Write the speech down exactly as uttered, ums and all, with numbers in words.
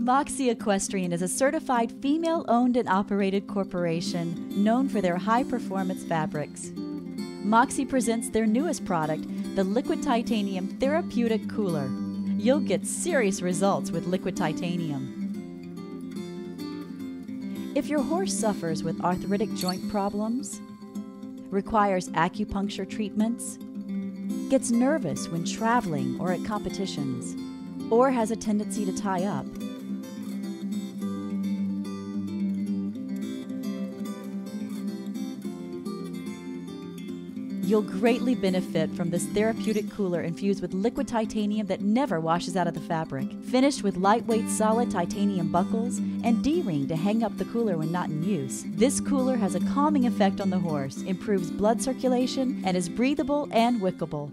Moxie Equestrian is a certified female-owned and operated corporation known for their high-performance fabrics. Moxie presents their newest product, the Liquid Titanium Therapeutic Cooler. You'll get serious results with Liquid Titanium. If your horse suffers with arthritic joint problems, requires acupuncture treatments, gets nervous when traveling or at competitions, or has a tendency to tie up, you'll greatly benefit from this therapeutic cooler infused with liquid titanium that never washes out of the fabric, finished with lightweight solid titanium buckles and D-ring to hang up the cooler when not in use. This cooler has a calming effect on the horse, improves blood circulation, and is breathable and wickable.